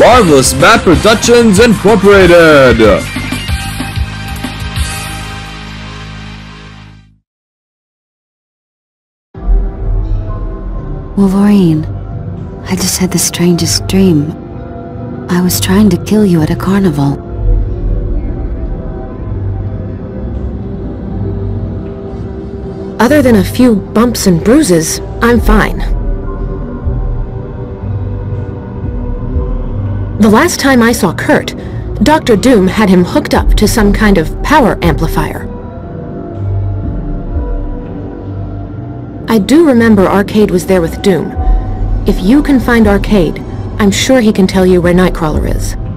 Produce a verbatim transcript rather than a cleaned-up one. Marvelous Matt Productions Incorporated. Wolverine, I just had the strangest dream. I was trying to kill you at a carnival. Other than a few bumps and bruises, I'm fine. The last time I saw Kurt, Doctor Doom had him hooked up to some kind of power amplifier. I do remember Arcade was there with Doom. If you can find Arcade, I'm sure he can tell you where Nightcrawler is.